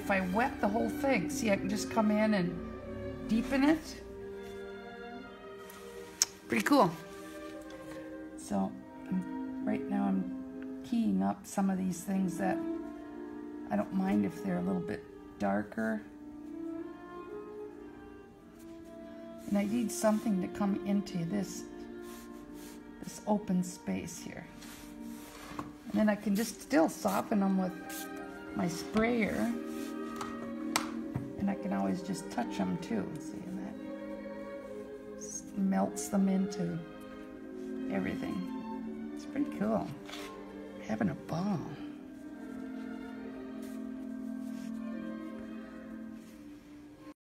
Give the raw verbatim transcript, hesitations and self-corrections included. If I wet the whole thing, see, I can just come in and deepen it. Pretty cool. So I'm, right now I'm keying up some of these things that I don't mind if they're a little bit darker. And I need something to come into this, this open space here. And then I can just still soften them with my sprayer. And I can always just touch them too. See, and that melts them into everything. It's pretty cool. I'm having a ball.